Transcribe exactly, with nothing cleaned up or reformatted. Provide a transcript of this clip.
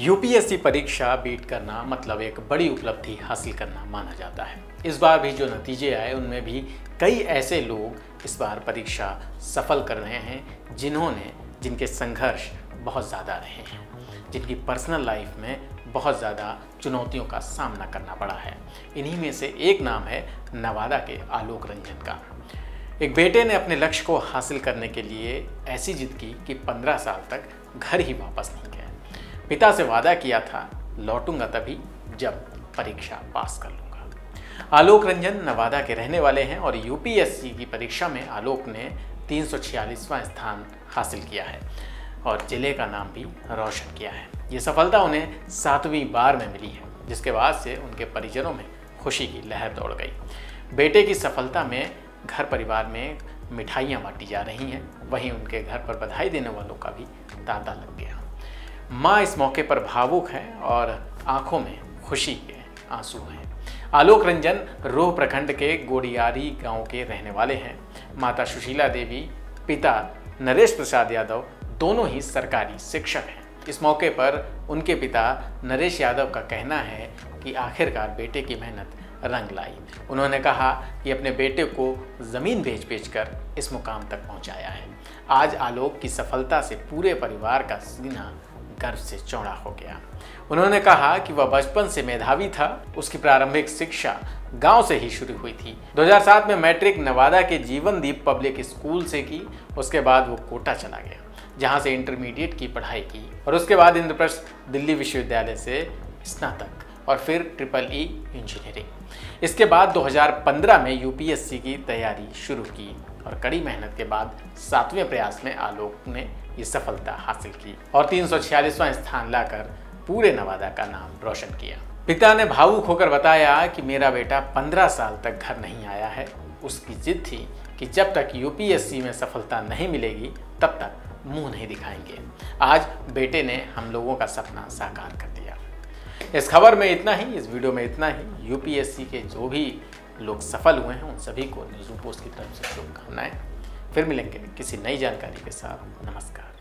UPSC परीक्षा beat करना मतलब एक बड़ी उपलब्धि हासिल करना माना जाता है। इस बार भी जो नतीजे आए उनमें भी कई ऐसे लोग इस बार परीक्षा सफल कर रहे हैं जिन्होंने जिनके संघर्ष बहुत ज़्यादा रहे हैं, जिनकी पर्सनल लाइफ में बहुत ज़्यादा चुनौतियों का सामना करना पड़ा है। इन्हीं में से एक नाम है नवादा के आलोक रंजन का। एक बेटे ने अपने लक्ष्य को हासिल करने के लिए ऐसी जिद की कि पंद्रह साल तक घर ही वापस नहीं गया। पिता से वादा किया था, लौटूंगा तभी जब परीक्षा पास कर लूँगा। आलोक रंजन नवादा के रहने वाले हैं और यूपीएससी की परीक्षा में आलोक ने तीन सौ छियालीसवां स्थान हासिल किया है और जिले का नाम भी रोशन किया है। ये सफलता उन्हें सातवीं बार में मिली है, जिसके बाद से उनके परिजनों में खुशी की लहर दौड़ गई। बेटे की सफलता में घर परिवार में मिठाइयाँ बांटी जा रही हैं, वहीं उनके घर पर बधाई देने वालों का भी तांता लग गया। माँ इस मौके पर भावुक हैं और आंखों में खुशी के आंसू हैं। आलोक रंजन रोह प्रखंड के गोडियारी गांव के रहने वाले हैं। माता सुशीला देवी, पिता नरेश प्रसाद यादव दोनों ही सरकारी शिक्षक हैं। इस मौके पर उनके पिता नरेश यादव का कहना है कि आखिरकार बेटे की मेहनत रंग लाई। उन्होंने कहा कि अपने बेटे को ज़मीन बेच बेच कर इस मुकाम तक पहुँचाया है। आज आलोक की सफलता से पूरे परिवार का सीना गर्व से चौड़ा हो गया। उन्होंने कहा कि वह बचपन से मेधावी था। उसकी प्रारंभिक शिक्षा गांव से ही शुरू हुई थी। दो हज़ार सात में मैट्रिक नवादा के जीवनदीप पब्लिक स्कूल से की। उसके बाद वो कोटा चला गया, जहां से इंटरमीडिएट की पढ़ाई की और उसके बाद इंद्रप्रस्थ दिल्ली विश्वविद्यालय से स्नातक और फिर ट्रिपल ई इंजीनियरिंग। इसके बाद दो हज़ार पंद्रह में यूपीएससी की तैयारी शुरू की और कड़ी मेहनत के बाद सातवें प्रयास में आलोक ने ये सफलता हासिल की और तीन सौ छियालीसवां स्थान लाकर पूरे नवादा का नाम रोशन किया। पिता ने भावुक होकर बताया कि मेरा बेटा पंद्रह साल तक घर नहीं आया है। उसकी जिद थी कि जब तक यूपीएससी में सफलता नहीं मिलेगी तब तक मुंह नहीं दिखाएंगे। आज बेटे ने हम लोगों का सपना साकार कर दिया। इस खबर में इतना ही, इस वीडियो में इतना ही। यूपीएससी के जो भी लोग सफल हुए हैं उन सभी को न्यूज़पोस्ट की तरफ से शुभकामनाएं। फिर मिलेंगे किसी नई जानकारी के साथ। नमस्कार।